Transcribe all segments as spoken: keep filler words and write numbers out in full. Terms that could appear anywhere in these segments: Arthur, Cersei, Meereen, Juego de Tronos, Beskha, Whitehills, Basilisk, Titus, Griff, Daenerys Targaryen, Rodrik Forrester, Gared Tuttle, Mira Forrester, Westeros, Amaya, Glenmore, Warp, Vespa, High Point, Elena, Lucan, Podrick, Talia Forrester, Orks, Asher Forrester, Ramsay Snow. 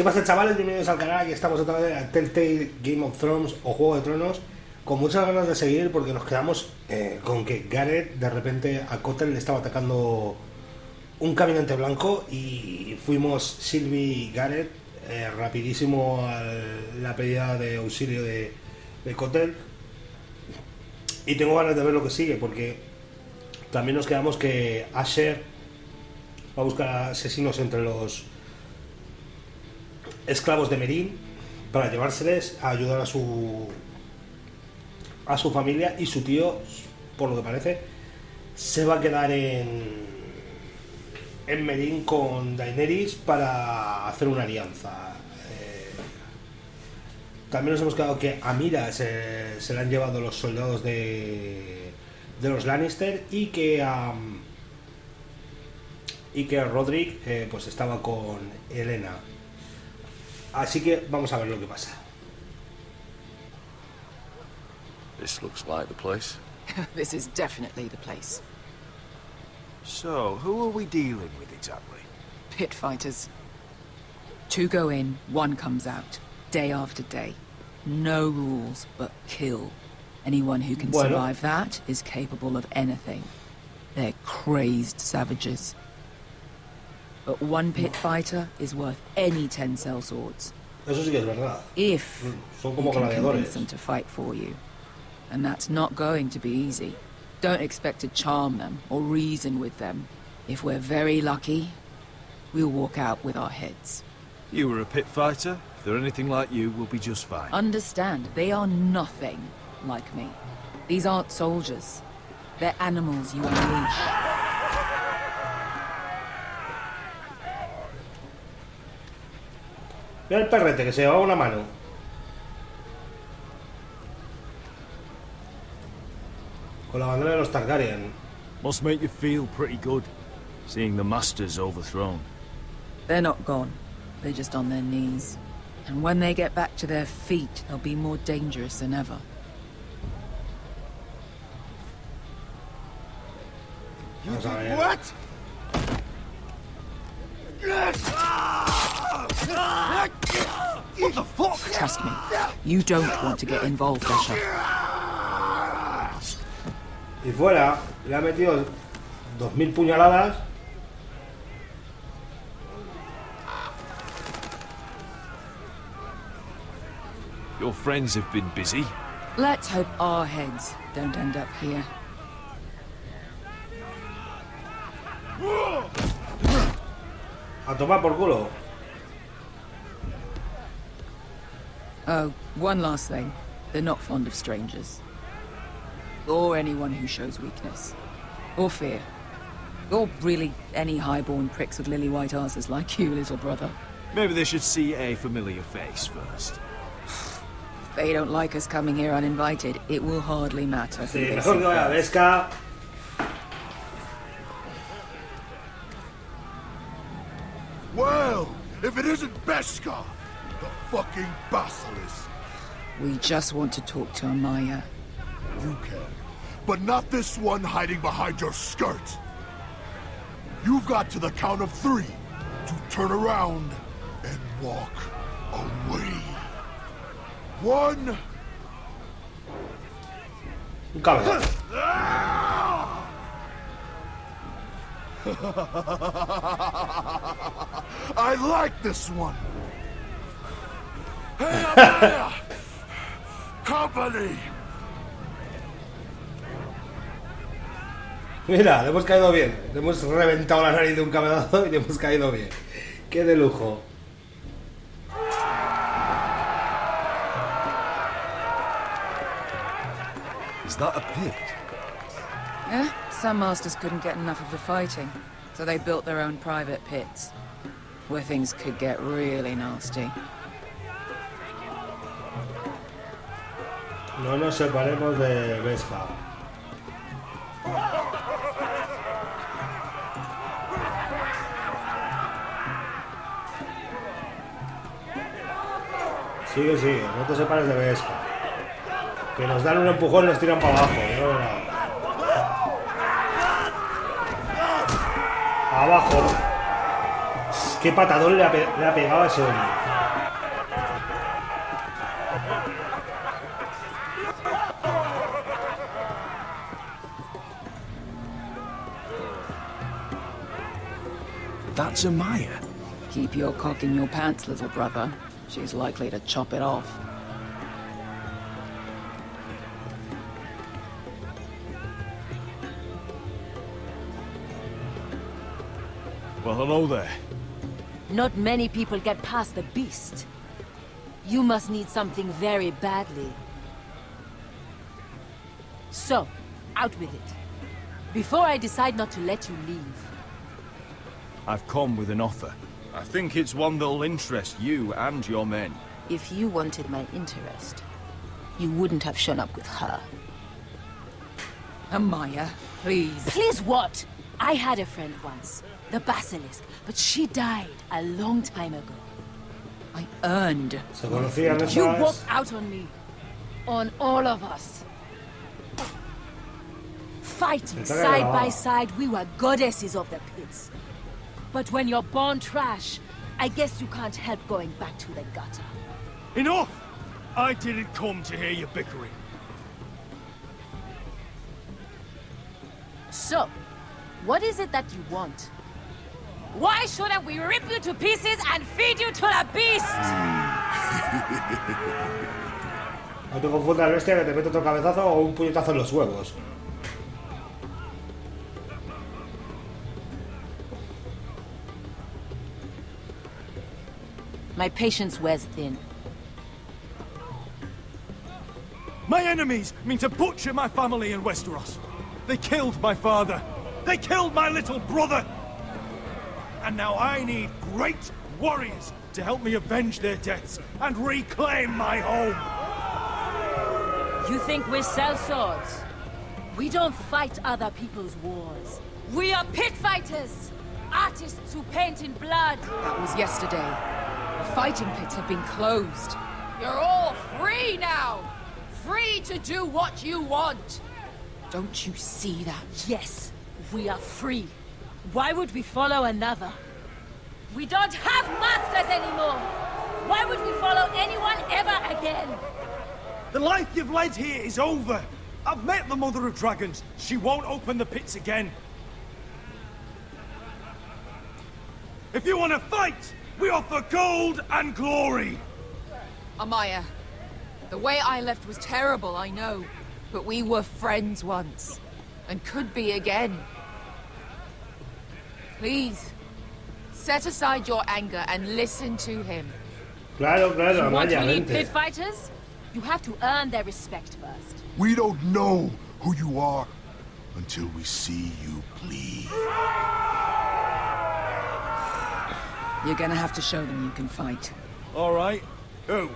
¿Qué pasa, chavales? Bienvenidos al canal. Aquí estamos otra vez a Telltale, Game of Thrones o Juego de Tronos, con muchas ganas de seguir porque nos quedamos eh, con que Gared de repente a Kotel le estaba atacando un caminante blanco y fuimos Sylvi y Gared eh, rapidísimo a la pedida de auxilio de, de Kotel. Y tengo ganas de ver lo que sigue porque también nos quedamos que Asher va a buscar asesinos entre los esclavos de Meereen para llevárseles a ayudar a su a su familia, y su tío, por lo que parece, se va a quedar en en Meereen con Daenerys para hacer una alianza. Eh, también nos hemos quedado que a Mira se, se la han llevado los soldados de de los Lannister, y que a y que Rodrik eh, pues estaba con Elena. Así que vamos a ver lo que pasa. This looks like the place. This is definitely the place. So, who are we dealing with exactly? Pit fighters. Two go in, one comes out, day after day. No rules, but kill. Anyone who can bueno. survive that is capable of anything. They're crazed savages. But one pit fighter is worth any ten cell swords. Eso sí que es verdad. If Son como you can convince them to fight for you. And that's not going to be easy. Don't expect to charm them or reason with them. If we're very lucky, we'll walk out with our heads. You were a pit fighter. If they're anything like you, we'll be just fine. Understand, they are nothing like me. These aren't soldiers. They're animals you unleash. Mira el perrete que se llevaba una mano. Con la bandera de los Targaryen. Must make you feel pretty good, seeing the masters overthrown. They're not gone. They're just on their knees. And when they get back to their feet, they'll be more dangerous than ever. You did what? What the fuck? Trust me, you don't want to get involved, Asha. Y fuera, le ha metido dos mil puñaladas. Your friends have been busy. Let's hope our heads don't end up here. A tomar por culo. Oh, one last thing. They're not fond of strangers. Or anyone who shows weakness. Or fear. Or really any highborn pricks with lily white asses like you, little brother. Maybe they should see a familiar face first. If they don't like us coming here uninvited, it will hardly matter. Sí, mejor que vaya a Beskha. Well, if it isn't Beskha! The fucking Basilisk! We just want to talk to Amaya. You can. But not this one hiding behind your skirt! You've got to the count of three to turn around and walk away. One... Got it. I like this one! Hey, Amaya! Company. Mira, le hemos caído bien. Le hemos reventado la nariz de un cabezazo y le hemos caído bien. ¡Qué de lujo! Is that a pit? Yeah, some masters couldn't get enough of the fighting, so they built their own private pits, where things could get really nasty. No nos separemos de Vespa. Sigue, sigue, no te separes de Vespa. Que nos dan un empujón y nos tiran para abajo. ¿No? Abajo. qué patadón le ha, pe le ha pegado a ese hombre. That's Amaya. Keep your cock in your pants, little brother. She's likely to chop it off. Well, hello there. Not many people get past the beast. You must need something very badly. So, out with it. Before I decide not to let you leave. I've come with an offer. I think it's one that'll interest you and your men. If you wanted my interest, you wouldn't have shown up with her. Amaya, please. Please what? I had a friend once. The Basilisk, but she died a long time ago. I earned. You walked out on me. On all of us. Fighting side by side, we were goddesses of the pits. But when you're born trash, I guess you can't help going back to the gutter. Enough! I didn't come to hear you bickering. So, what is it that you want? Why shouldn't we rip you to pieces and feed you to the beast? No te confundas, bestia, que te meto otro cabezazo o un puñetazo en los huevos. My patience wears thin. My enemies mean to butcher my family in Westeros. They killed my father. They killed my little brother. And now I need great warriors to help me avenge their deaths and reclaim my home. You think we sell swords? We don't fight other people's wars. We are pit fighters, artists who paint in blood. That was yesterday. The fighting pits have been closed. You're all free now. Free to do what you want. Don't you see that? Yes, we are free. Why would we follow another? We don't have masters anymore! Why would we follow anyone ever again? The life you've led here is over. I've met the Mother of Dragons. She won't open the pits again. If you want to fight, we offer gold and glory. Amaya, the way I left was terrible, I know. But we were friends once, and could be again. Please, set aside your anger and listen to him. Claro, claro, you want to lead pit fighters? You have to earn their respect first. We don't know who you are until we see you bleed. You're gonna have to show them you can fight. All right. Who?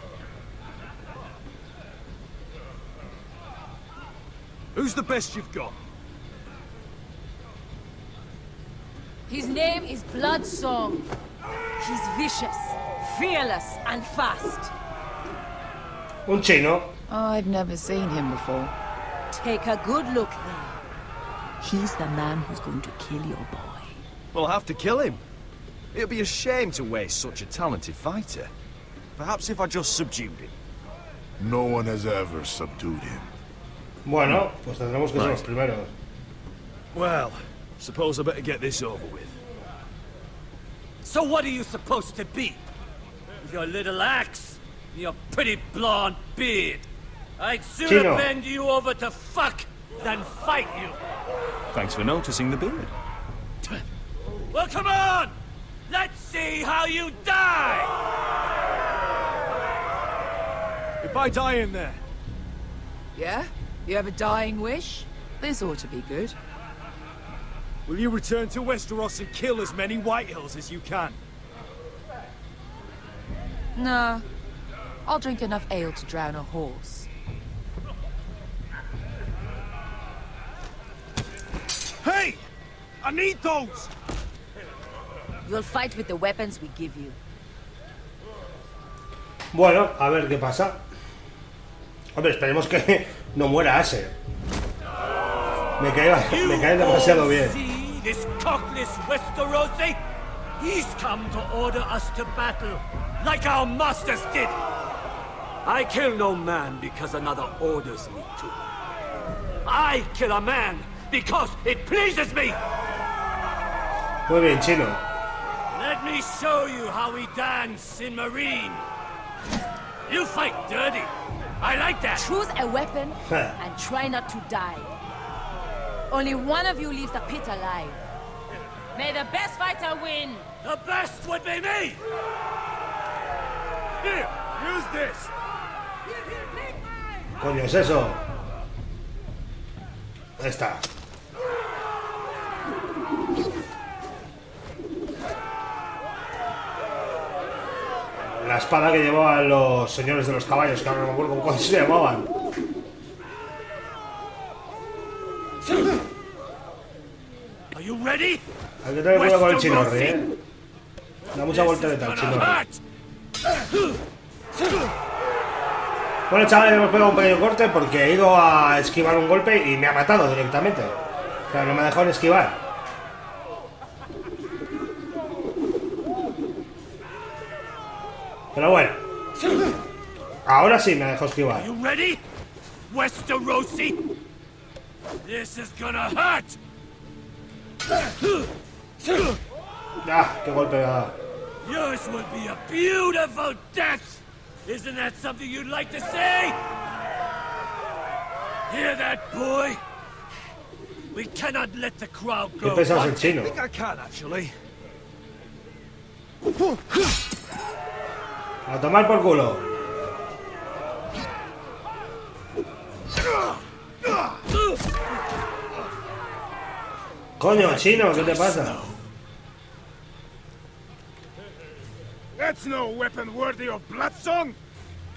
Who's the best you've got? His name is Bloodsong. He's vicious, fearless, and fast. Uncino. Oh, I've never seen him before. Take a good look there. He's the man who's going to kill your boy. We'll have to kill him. It'd be a shame to waste such a talented fighter. Perhaps if I just subdued him. No one has ever subdued him. Bueno, pues tendremos que ser los primeros. Well. Suppose I better get this over with. So what are you supposed to be? With your little axe and your pretty blonde beard? I'd sooner Chino. bend you over to fuck than fight you. Thanks for noticing the beard. Well, come on! Let's see how you die! If I die in there... Yeah? You have a dying wish? This ought to be good. Will you return to Westeros and kill as many Whitehills as you can? No. I'll drink enough ale to drown a horse. Hey! I need those! You'll fight with the weapons we give you. Bueno, a ver qué pasa. Hombre, esperemos que no muera Asher. Me cae, me cae demasiado bien. This cockless Westerosi? He's come to order us to battle, like our masters did. I kill no man because another orders me to. I kill a man because it pleases me. Muy bien, Chino. Let me show you how we dance in Meereen. You fight dirty. I like that. Choose a weapon and try not to die. Only one of you leaves the pit alive. May the best fighter win! The best would be me! Here, use this! Coño, es eso. Ahí está. La espada que llevaban los señores de los caballos, que ahora no me acuerdo cómo se llamaban. Are you ready? Hay que tener cuidado con el chinorri, eh. Da mucha voltereta el chinorri. Bueno, chavales, hemos pegado un pequeño corte porque he ido a esquivar un golpe y me ha matado directamente. O sea, no me ha dejado en esquivar. Pero bueno. Ahora sí me ha dejado esquivar. ¿Estás listo, Westerosi? Esto va a doler. Ah, qué golpe me ha dado. Yours would be a beautiful death. Isn't that something you'd like to say? Hear that, boy? We cannot let the crowd go. ¿Qué pensás en chino? I think I can actually. A tomar por culo. Coño, chino, ¿qué te pasa? That's no weapon worthy of Bloodsong.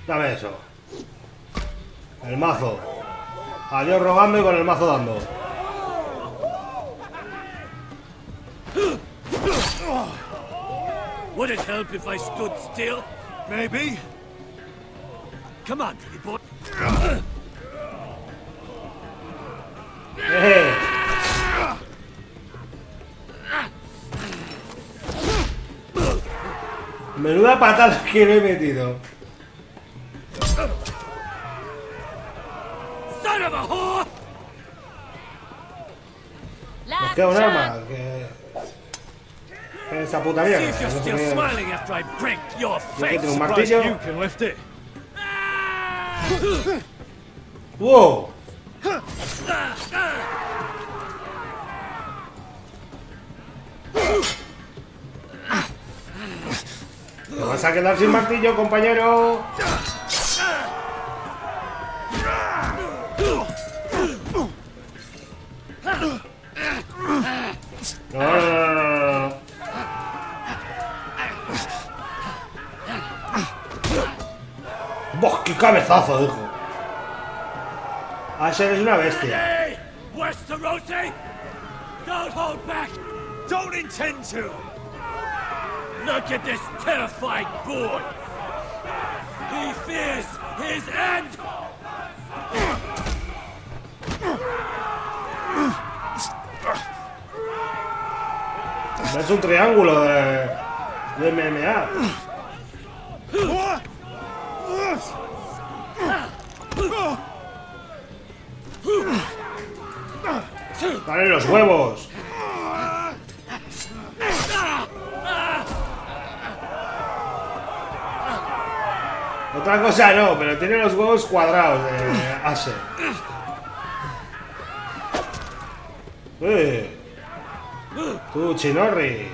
Dame eso. El mazo. Adiós rogando y con el mazo dando. Would it help if I stood still? Maybe. Come on, pretty boy. Hey. Menuda patada que le he metido. Nos queda un arma. Que... Esa puta mierda. No sé qué... ¿Tengo un martillo? ¡Wow! ¿Te vas a quedar sin martillo, compañero? No, no, no, no. ¡Bah, qué cabezazo, hijo! Asher es una bestia. Westerosi, don't hold back. Don't intend to. Look at this terrified boy. He fears his end. Es un triángulo de, de M M A. Dale los huevos. Otra cosa no, pero tiene los huevos cuadrados de Asher. Eh. Tú, chinorri.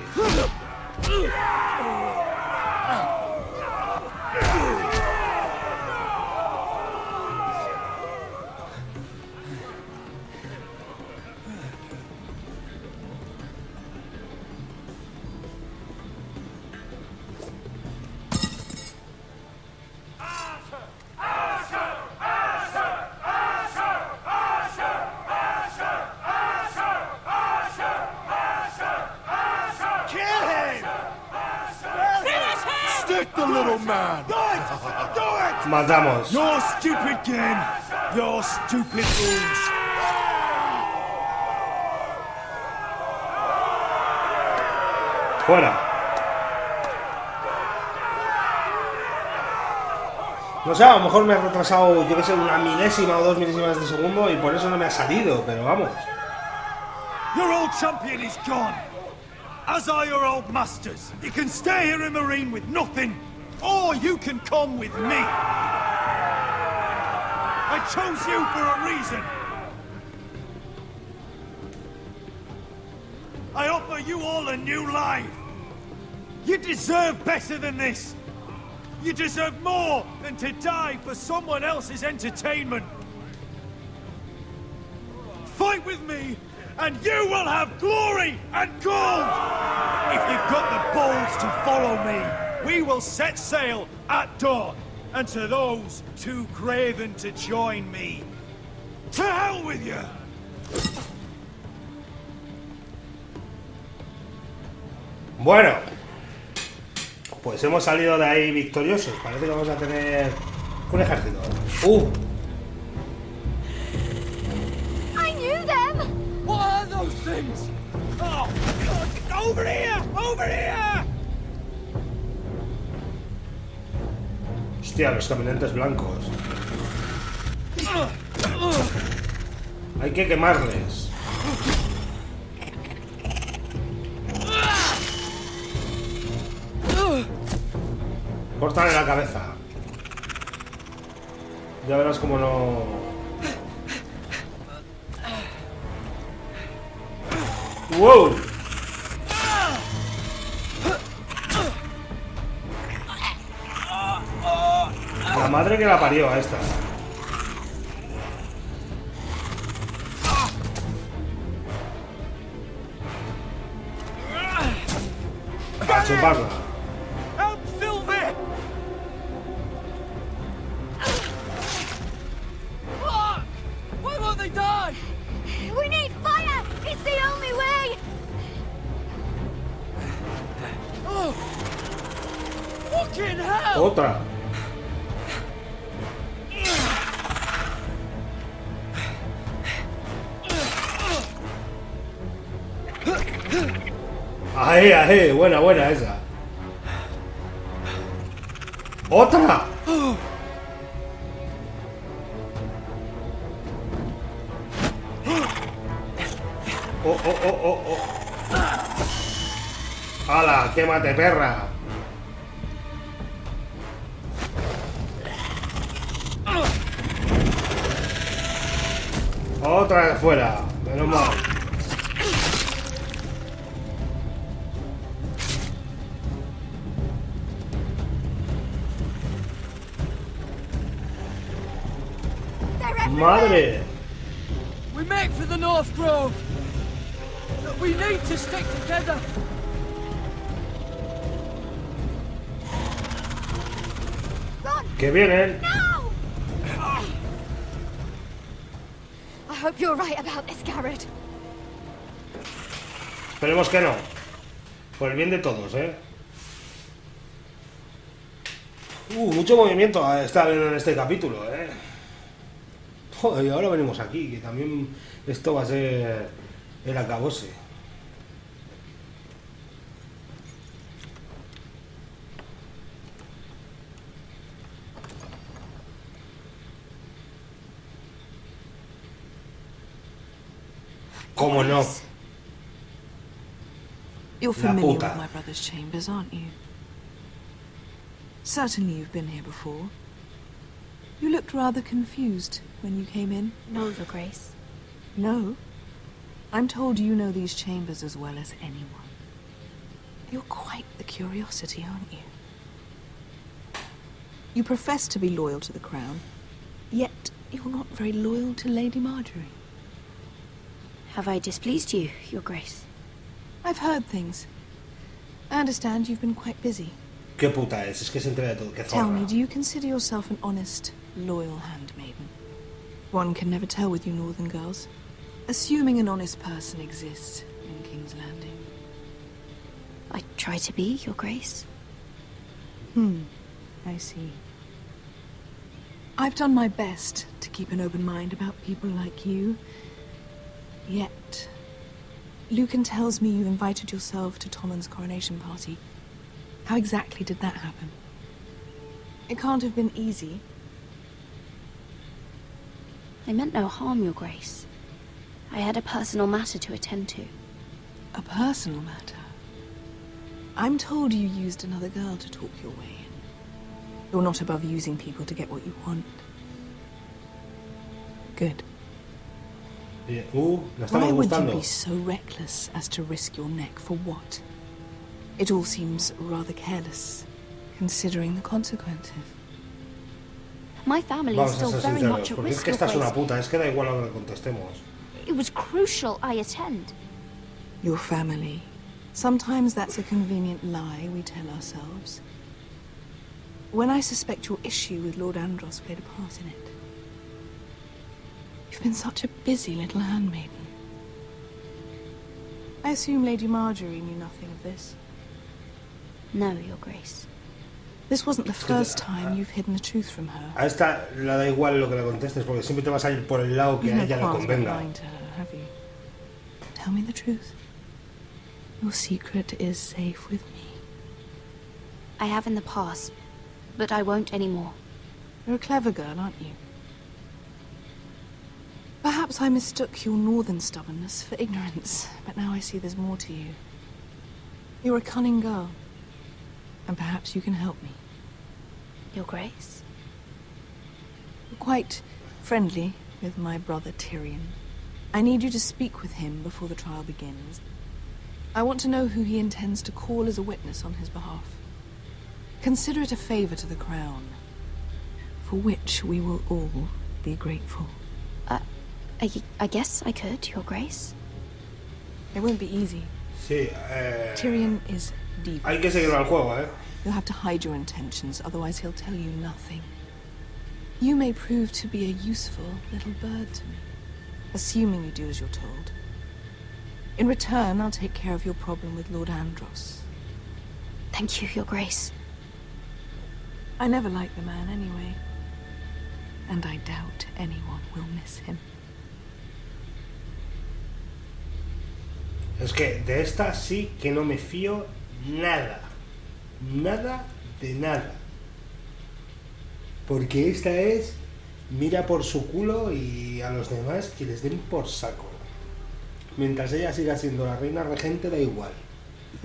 Matamos. Your stupid game, your stupid rules. Fuera. No sé, a lo mejor me ha retrasado, yo que sé, una milésima o dos milésimas de segundo y por eso no me ha salido, pero vamos. Your old champion is gone, as are your old masters. You can stay here in Meereen with nothing, or you can come with me. I chose you for a reason. I offer you all a new life. You deserve better than this. You deserve more than to die for someone else's entertainment. Fight with me, and you will have glory and gold! If you've got the balls to follow me, we will set sail at dawn, and to those too craven to join me, to hell with you! Bueno. Pues hemos salido de ahí victoriosos. Parece que vamos a tener un ejército. Uh. I knew them. What are those things? Oh, God. Over here, over here. Hostia, los caminantes blancos. Hay que quemarles. Cortale la cabeza. Ya verás como no. ¡Wow! La madre que la parió a esta. A chuparla. Otra. Ahí, ahí, buena, buena esa. Otra. Oh, oh, oh, oh, oh. Ala, quémate, perra. Otra vez fuera, menos mal. Madre. We make for the North Grove. But we need to stick together. Que vienen. I hope you're right about this, Gared. Esperemos que no. Por el bien de todos, ¿eh? Uh, mucho movimiento está habiendo en este capítulo, ¿eh? Joder, y ahora venimos aquí, que también esto va a ser el acabose. ¿Cómo no? You're familiar with my brother's chambers, aren't you? Certainly you've been here before. You looked rather confused when you came in. No, Your Grace. No? I'm told you know these chambers as well as anyone. You're quite the curiosity, aren't you? You profess to be loyal to the crown, yet you're not very loyal to Lady Marjorie. Have I displeased you, Your Grace? I've heard things. I understand you've been quite busy. ¿Qué puta es? Es que se entera de todo. ¿Qué zorra? Tell me, do you consider yourself an honest, loyal handmaiden? One can never tell with you northern girls. Assuming an honest person exists in King's Landing. I try to be, Your Grace. Hmm, I see. I've done my best to keep an open mind about people like you. Yet, Lucan tells me you invited yourself to Tommen's coronation party. How exactly did that happen? It can't have been easy, I meant no harm, Your Grace. I had a personal matter to attend to. A personal matter? I'm told you used another girl to talk your way in. You're not above using people to get what you want. Good. Yeah. Ooh, why would you be so reckless as to risk your neck for what? It all seems rather careless, considering the consequences. My family is still very much at risk. It was crucial I attend. Your family. Sometimes that's a convenient lie we tell ourselves. When I suspect your issue with Lord Andros played a part in it. You've been such a busy little handmaiden. I assume Lady Marjorie knew nothing of this. No, Your Grace. This wasn't the first time you've hidden the truth from her. A esta le da igual lo que le contestes porque siempre te vas a ir por el lado que a ella le convenga. Tell me the truth. Your secret is safe with me. I have in the past, but I won't anymore. You're a clever girl, aren't you? Perhaps I mistook your northern stubbornness for ignorance, but now I see there's more to you. You're a cunning girl, and perhaps you can help me. Your Grace? You're quite friendly with my brother Tyrion. I need you to speak with him before the trial begins. I want to know who he intends to call as a witness on his behalf. Consider it a favor to the crown, for which we will all be grateful. Uh, I, I guess I could, Your Grace. It won't be easy. Sí, eh... Tyrion is deep. Hay que seguir al juego, eh? You'll have to hide your intentions, otherwise he'll tell you nothing. You may prove to be a useful little bird to me, assuming you do as you're told. In return, I'll take care of your problem with Lord Andros. Thank you, Your Grace. I never liked the man anyway. And I doubt anyone will miss him. Es que de esta sí que no me fío nada. Nada de nada. Porque esta es... mira por su culo y a los demás que les den por saco. Mientras ella siga siendo la reina regente, da igual.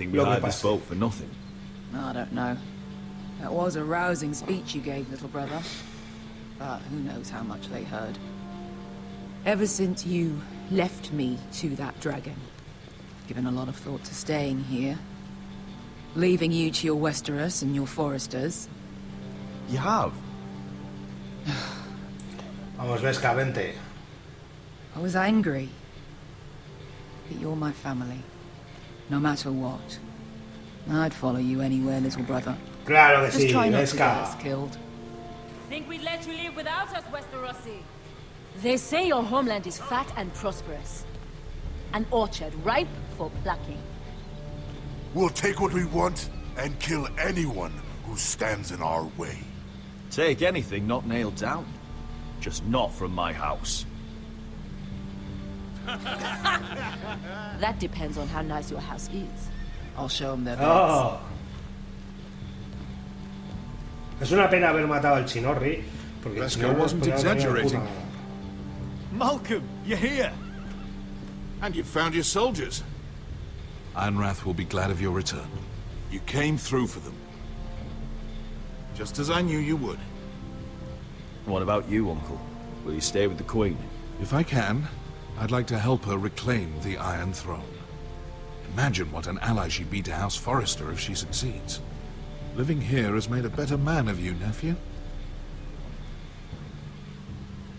Lo que pase. I don't know. That was a rousing speech you gave, little brother. But who knows how much they heard. Ever since you left me to that dragon, I've given a lot of thought to staying here. Leaving you to your Westeros and your Forresters. You have? Vamos, Beskha, vente. I was angry. But you're my family. No matter what. I'd follow you anywhere, little brother. Claro que sí, Just try not to get us killed. Think we'd let you live without us, Westerosi? They say your homeland is fat and prosperous. An orchard ripe for plucking. We'll take what we want and kill anyone who stands in our way. Take anything not nailed down. Just not from my house. That depends on how nice your house is. I'll show them their beds. Oh. Es una pena haber matado al Chinorri, porque Beskha wasn't exaggerating. Malcolm, you're here! And you found your soldiers. Ironrath will be glad of your return. You came through for them. Just as I knew you would. What about you, Uncle? Will you stay with the Queen? If I can, I'd like to help her reclaim the Iron Throne. Imagine what an ally she'd be to House Forrester if she succeeds. Living here has made a better man of you, nephew.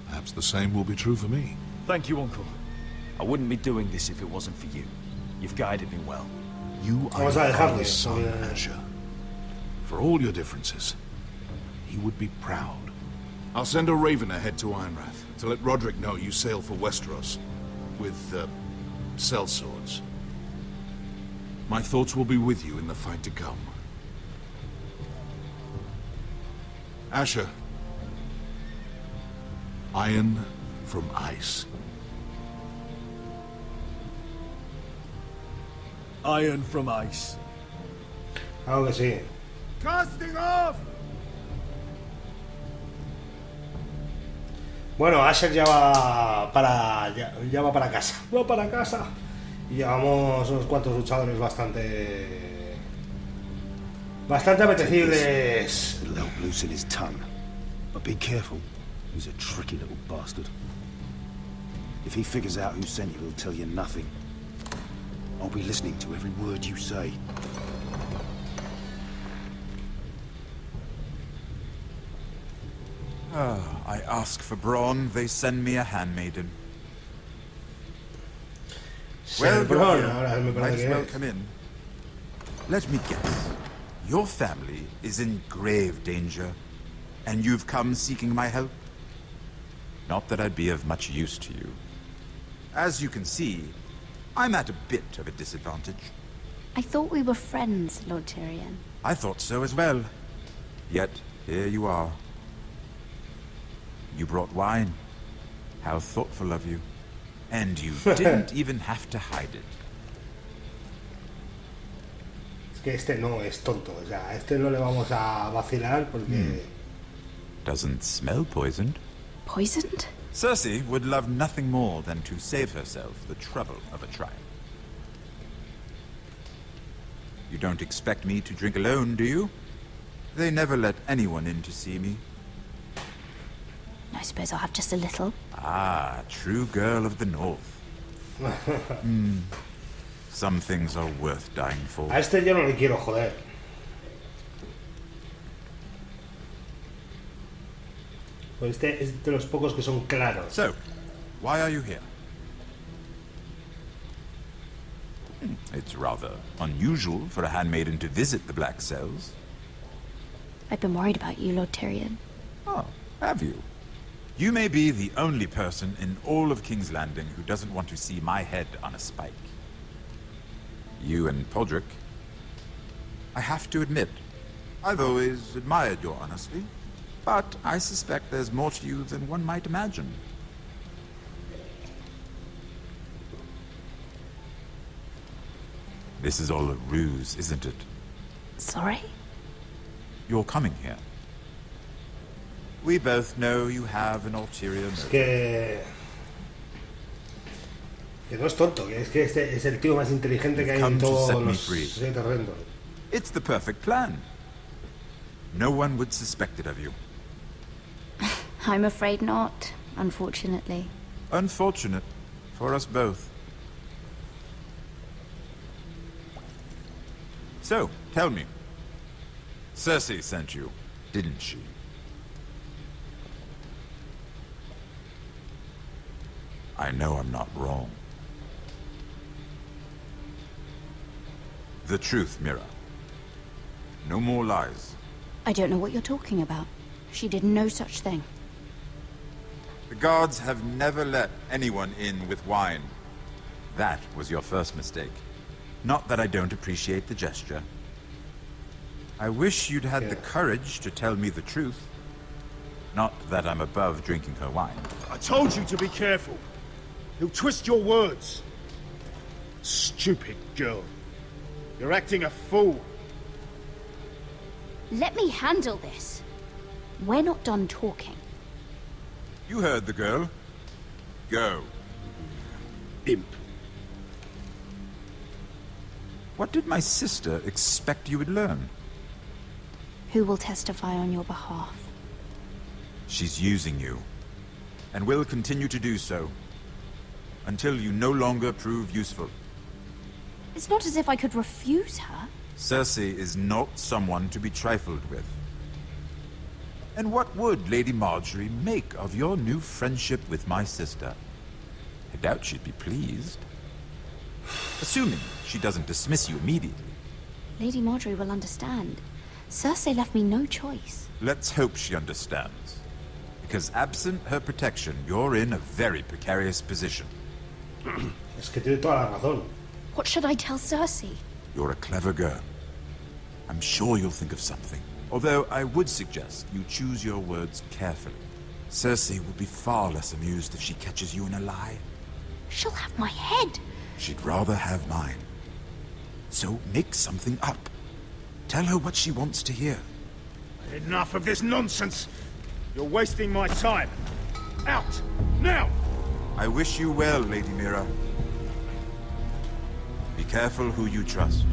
Perhaps the same will be true for me. Thank you, Uncle. I wouldn't be doing this if it wasn't for you. You've guided me well. You are my son, Asher. For all your differences, he would be proud. I'll send a raven ahead to Ironrath to let Rodrik know you sail for Westeros with uh, sellswords. My thoughts will be with you in the fight to come. Asher. Iron from ice. Iron from ice. How is he? Casting off! Bueno, Asher ya va para ya, ya va para casa. Va para casa. Y llevamos unos cuantos luchadores bastante bastante apetecibles. If he figures out who sent you, he'll tell you nothing. I'll be listening to every word you say. Oh, I ask for Braun, they send me a handmaiden. Well, Braun, might as well come in. Let me guess. Your family is in grave danger, and you've come seeking my help? Not that I'd be of much use to you. As you can see, I'm at a bit of a disadvantage. I thought we were friends, Lord Tyrion. I thought so as well. Yet, here you are. You brought wine. How thoughtful of you. And you didn't even have to hide it. Es que este no es tonto. O sea, a este no le vamos a vacilar porque... Doesn't smell poisoned. Poisoned? Cersei would love nothing more than to save herself the trouble of a trial. You don't expect me to drink alone, do you? They never let anyone in to see me. I suppose I'll have just a little. Ah, true girl of the north. Hmm. Some things are worth dying for. A este yo no le quiero joder. Este es de los pocos que son claros. So, why are you here? It's rather unusual for a handmaiden to visit the Black Cells. I've been worried about you, Lord Tyrion. Oh, have you? You may be the only person in all of King's Landing who doesn't want to see my head on a spike. You and Podrick. I have to admit, I've always admired your honesty. But I suspect there's more to you than one might imagine. This is all a ruse, isn't it? Sorry? You're coming here. We both know you have an ulterior motive. Es que... que no es tonto, que es que este es el tío más inteligente que hay en todos los terrenos. It's the perfect plan. No one would suspect it of you. I'm afraid not, unfortunately. Unfortunate for us both. So, tell me. Cersei sent you, didn't she? I know I'm not wrong. The truth, Mira. No more lies. I don't know what you're talking about. She did no such thing. The guards have never let anyone in with wine. That was your first mistake. Not that I don't appreciate the gesture. I wish you'd had yeah. the courage to tell me the truth. Not that I'm above drinking her wine. I told you to be careful. He'll twist your words. Stupid girl. You're acting a fool. Let me handle this. We're not done talking. You heard the girl. Go. Imp. What did my sister expect you would learn? Who will testify on your behalf? She's using you, and will continue to do so, until you no longer prove useful. It's not as if I could refuse her. Cersei is not someone to be trifled with. And what would Lady Marjorie make of your new friendship with my sister? I doubt she'd be pleased. Assuming she doesn't dismiss you immediately. Lady Marjorie will understand. Cersei left me no choice. Let's hope she understands. Because absent her protection, you're in a very precarious position. Es que tiene toda la razón. What should I tell Cersei? You're a clever girl. I'm sure you'll think of something. Although I would suggest you choose your words carefully. Cersei would be far less amused if she catches you in a lie. She'll have my head. She'd rather have mine. So make something up. Tell her what she wants to hear. Enough of this nonsense. You're wasting my time. Out! Now! I wish you well, Lady Mira. Be careful who you trust.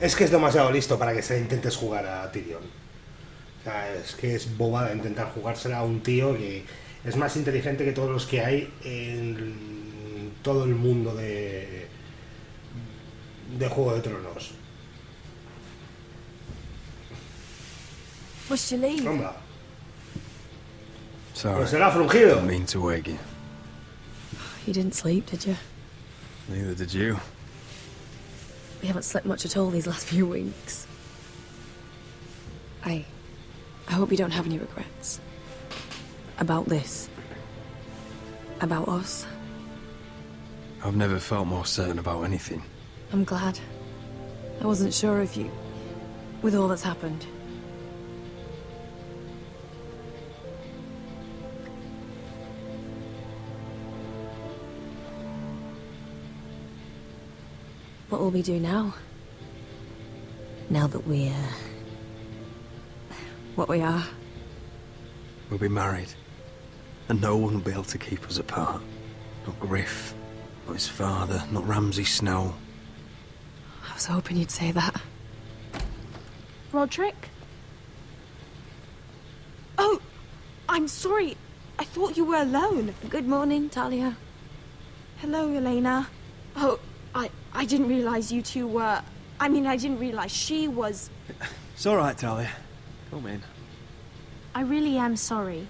Es que es demasiado listo para que se intentes jugar a Tyrion. O sea, es que es bobada intentar jugársela a un tío que es más inteligente que todos los que hay en todo el mundo de, de Juego de Tronos. Pues se la ha frungido. Mean to wake you. You didn't sleep, did you? Neither did you. We haven't slept much at all these last few weeks. I... I hope you don't have any regrets. About this. About us. I've never felt more certain about anything. I'm glad. I wasn't sure of you. With all that's happened. What will we do now? Now that we're... what we are? We'll be married. And no one will be able to keep us apart. Not Griff, not his father, not Ramsay Snow. I was hoping you'd say that. Rodrik? Oh! I'm sorry. I thought you were alone. Good morning, Talia. Hello, Elena. Oh, I... I didn't realize you two were... I mean, I didn't realize she was... It's all right, Talia. Come in. I really am sorry.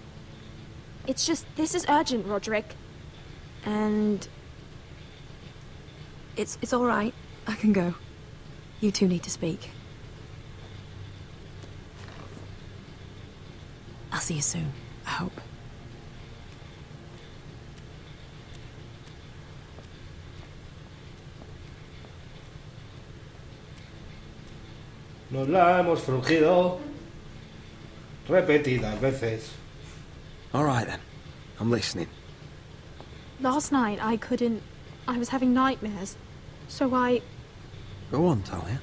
It's just, this is urgent, Rodrik. And... It's, it's all right. I can go. You two need to speak. I'll see you soon, I hope. Nos la hemos frugido repetidas veces. All right then, I'm listening. Last night I couldn't. I was having nightmares, so I. Go on, Talia.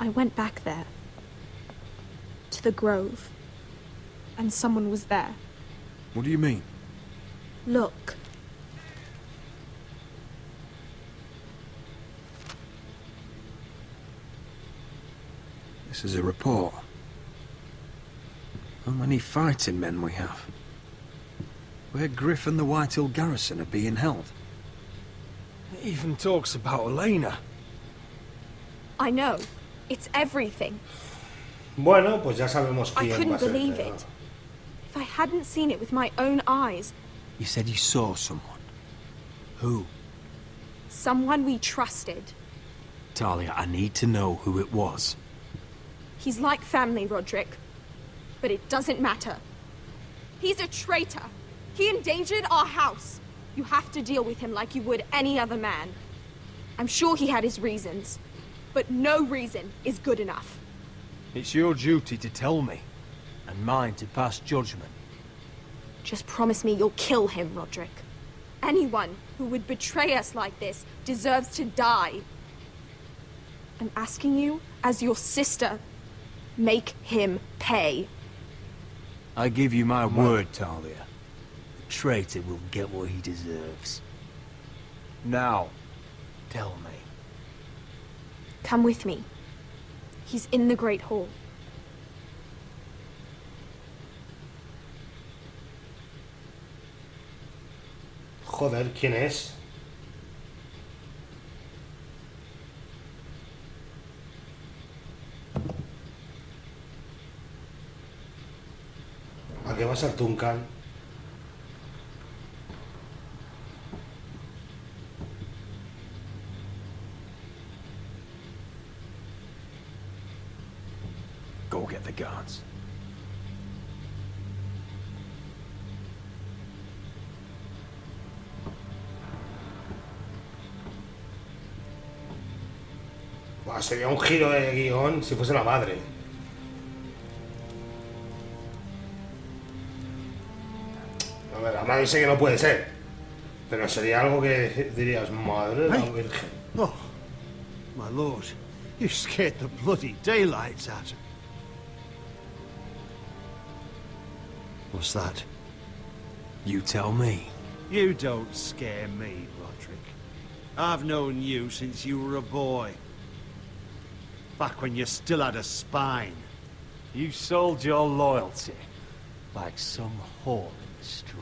I went back there to the grove, and someone was there. What do you mean? Look. This is a report. How many fighting men we have. Where Griff and the Whitehill garrison are being held. It even talks about Elena. I know. It's everything. Bueno, pues ya sabemos quién I couldn't believe it. it. If I hadn't seen it with my own eyes. You said you saw someone. Who? Someone we trusted. Talia, I need to know who it was. He's like family, Rodrik. But it doesn't matter. He's a traitor. He endangered our house. You have to deal with him like you would any other man. I'm sure he had his reasons. But no reason is good enough. It's your duty to tell me. And mine to pass judgment. Just promise me you'll kill him, Rodrik. Anyone who would betray us like this deserves to die. I'm asking you, as your sister... Make him pay. I give you my word, Talia. The traitor will get what he deserves. Now, tell me. Come with me. He's in the Great Hall. Joder, ¿quién es? ¿A qué va a ser Tuncan? Go get the guards. Buah, sería un giro de guión si fuese la madre. La madre sé que no puede ser, pero sería algo que dirías, madre de la Virgen. Oh, my lord, you scared the bloody daylights out. What's that? You tell me. You don't scare me, Rodrik. I've known you since you were a boy. Back when you still had a spine. You sold your loyalty like some whore in the street.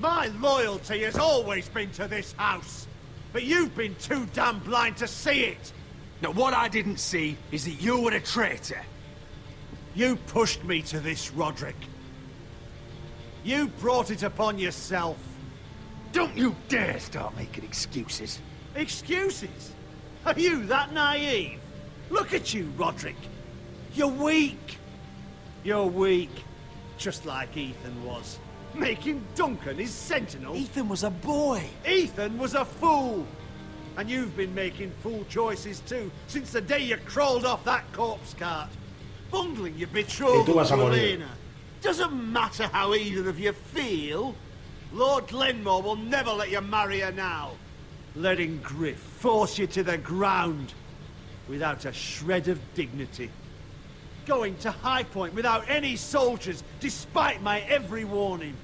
My loyalty has always been to this house, but you've been too damn blind to see it. Now what I didn't see is that you were a traitor. You pushed me to this, Rodrik. You brought it upon yourself. Don't you dare start making excuses. Excuses? Are you that naive? Look at you, Rodrik. You're weak. You're weak. Just like Ethan was. Making Duncan his sentinel. Ethan was a boy. Ethan was a fool. And you've been making fool choices too, since the day you crawled off that corpse cart. Bungling your betrothed with Elena. Doesn't matter how either of you feel. Lord Glenmore will never let you marry her now. Letting Griff force you to the ground without a shred of dignity. Going to High Point without any soldiers, despite my every warning.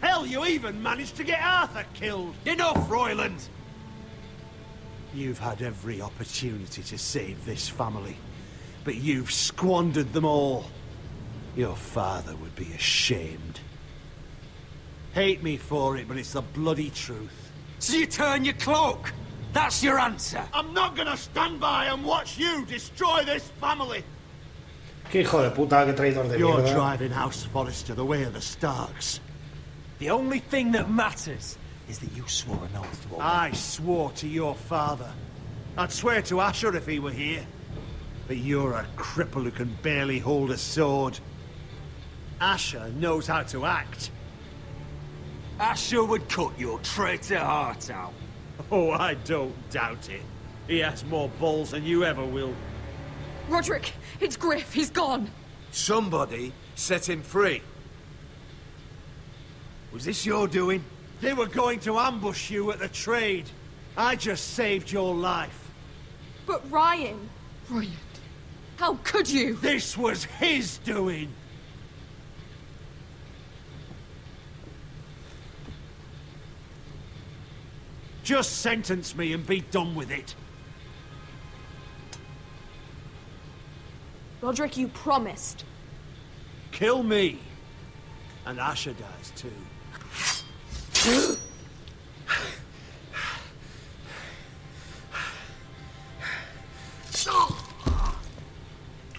Hell, you even managed to get Arthur killed. Enough, Roiland! You've had every opportunity to save this family, but you've squandered them all. Your father would be ashamed. Hate me for it, but it's the bloody truth. So you turn your cloak? That's your answer? I'm not gonna stand by and watch you destroy this family! Que hijo de puta, que traidor de mierda. You're driving House Forrester the way of the Starks. The only thing that matters is that you swore an oath to... I swore to your father. I'd swear to Asher if he were here. But you're a cripple who can barely hold a sword. Asher knows how to act. Asher would cut your traitor heart out. Oh, I don't doubt it. He has more balls than you ever will. Rodrik, it's Griff. He's gone. Somebody set him free. Was this your doing? They were going to ambush you at the trade. I just saved your life. But Ryan... Ryan, how could you? This was his doing. Just sentence me and be done with it. Rodrik, you promised. Kill me. And Asher dies too.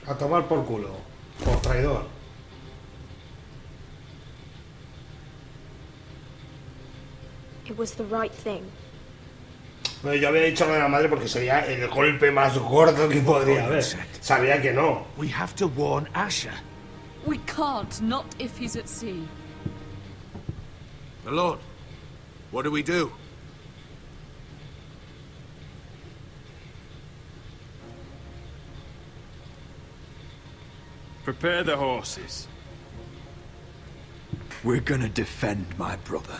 A tomar por culo. Por traidor. It was the right thing. Bueno, yo había dicho lo de la madre porque sería el golpe más gordo que podría haber. Sabía que no. We have to warn Asher. We can't, not if he's at sea. My lord, what do we do? Prepare the horses. We're gonna defend my brother.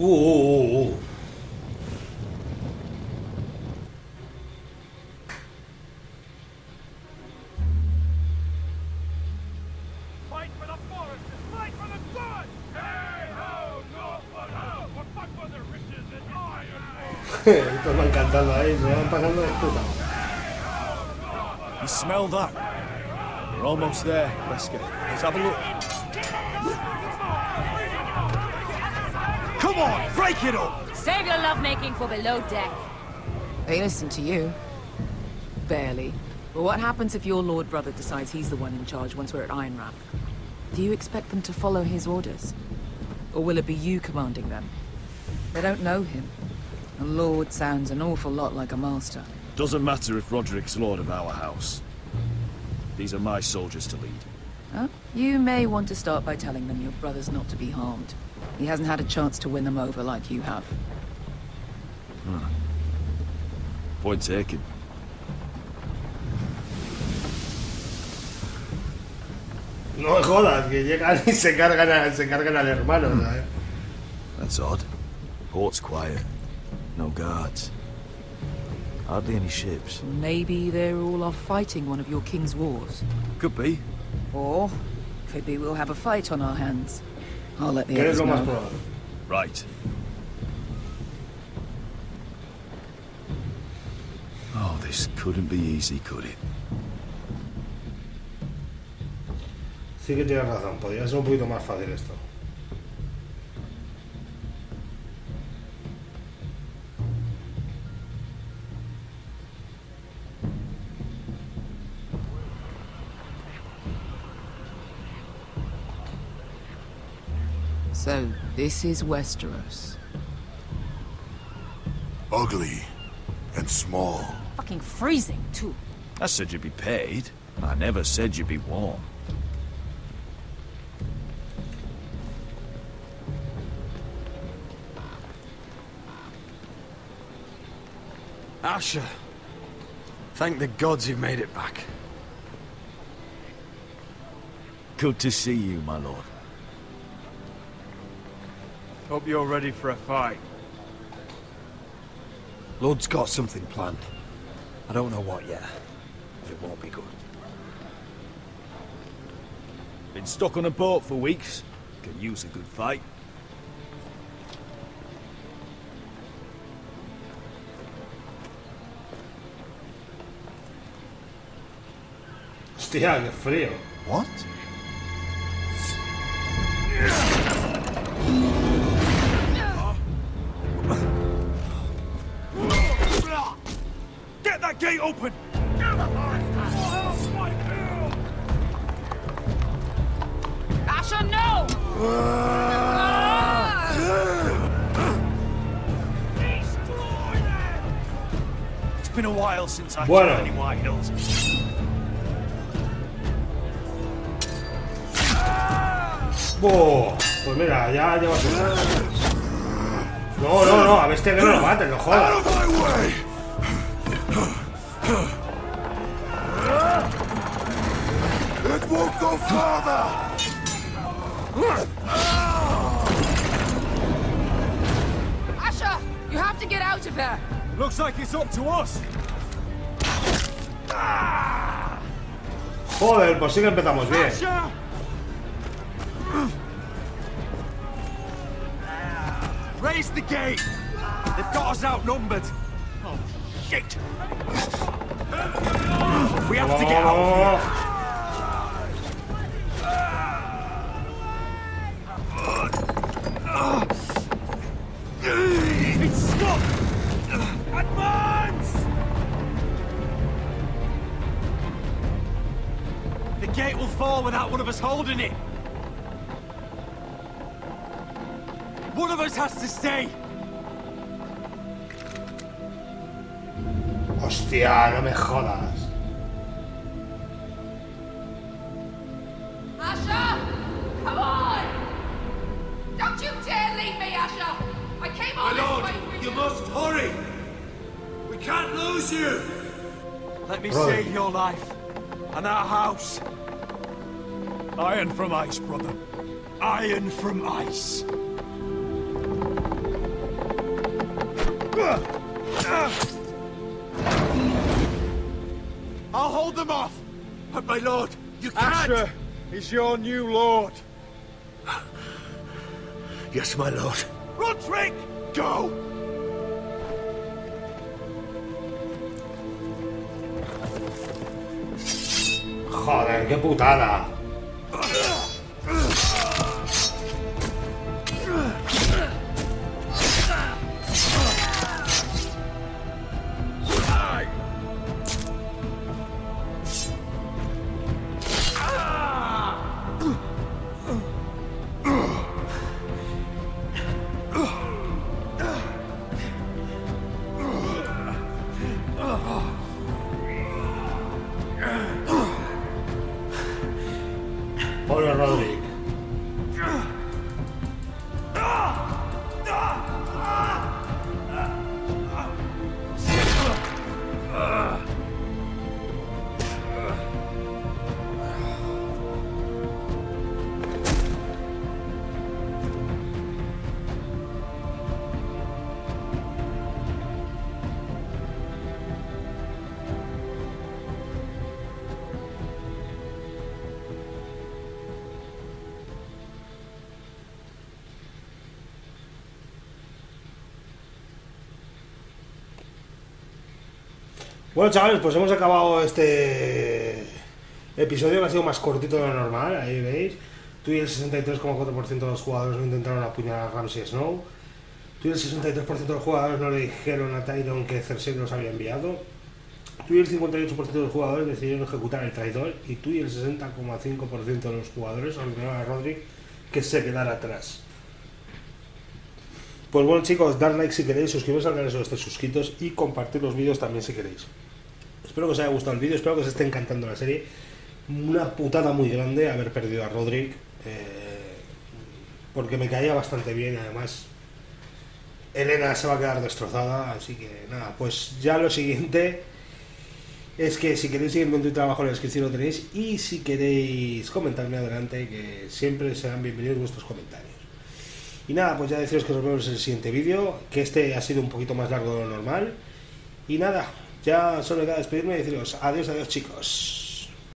Ooh. Fight for the forest and fight for the sun! Hey ho, Northland ho! For fight for the riches and iron! Estos van cantando ahí, se van pasando de puta. You smell that? We're almost there, Beskha. Let's have a look. Come on, break it up! Save your lovemaking for below deck. They listen to you. Barely. But what happens if your lord brother decides he's the one in charge once we're at Ironrath? Do you expect them to follow his orders? Or will it be you commanding them? They don't know him. A lord sounds an awful lot like a master. Doesn't matter if Roderick's lord of our house. These are my soldiers to lead. Huh? You may want to start by telling them your brother's not to be harmed. He hasn't had a chance to win them over like you have. Hmm. Point taken. No jodas, que llegan y se cargan, se cargan al hermano. Hmm. That's odd. Port's quiet. No guards. Hardly any ships. Maybe they're all off fighting one of your king's wars. Could be. Or could be we'll have a fight on our hands. I'll let the others know. Right. Oh, this couldn't be easy, could it? Sí que tienes razón. Podría ser un poquito más fácil esto. So, this is Westeros. Ugly and small. Fucking freezing, too. I said you'd be paid. I never said you'd be warm. Asha, thank the gods you've made it back. Good to see you, my lord. Hope you're ready for a fight. Lord's got something planned. I don't know what yet, but it won't be good. Been stuck on a boat for weeks. Can use a good fight. Hostia, qué frío. What? Open! Asha, no! It's been a while since I've been in the Whitehills. Whoa! Pues mira, ya llevas un... No, no, no, a bestia que no lo maten, no jodas. It won't go further. Asha, you have to get out of there. Looks like it's up to us. Joder, pues sí que empezamos bien. Raise the gate. They've got us outnumbered. Oh shit. We have to get out of here. Without one of us holding it. One of us has to stay. Hostia, no me jodas. Asha, come on! Don't you dare leave me, Asha! I came on this way with you! My lord, you must hurry! We can't lose you! Let me save your life and our house. Iron from ice, brother. Iron from ice. I'll hold them off. But my lord, you can't. Asher is your new lord. Yes, my lord. Rodrik, go. Joder, qué putada. Bueno, chavales, pues hemos acabado este episodio, que ha sido más cortito de lo normal. Ahí veis, tú y el sesenta y tres coma cuatro por ciento de los jugadores no intentaron apuñalar a Ramsay Snow. Tú y el sesenta y tres por ciento de los jugadores no le dijeron a Tyrion que Cersei los había enviado. Tú y el cincuenta y ocho por ciento de los jugadores decidieron ejecutar al traidor. Y tú y el sesenta coma cinco por ciento de los jugadores ordenaron a Rodrik que se quedara atrás. Pues bueno, chicos, dar like si queréis, suscribiros al canal si no estáis suscritos y compartir los vídeos también si queréis. Espero que os haya gustado el vídeo, espero que os esté encantando la serie. Una putada muy grande haber perdido a Rodrik, eh, porque me caía bastante bien. Además, Elena se va a quedar destrozada, así que nada, pues ya lo siguiente es que si queréis seguirme en Twitter abajo en la descripción lo tenéis, y si queréis comentarme adelante, que siempre serán bienvenidos vuestros comentarios. Y nada, pues ya deciros que nos vemos en el siguiente vídeo, que este ha sido un poquito más largo de lo normal. Y nada, ya solo queda despedirme y deciros adiós, adiós, chicos.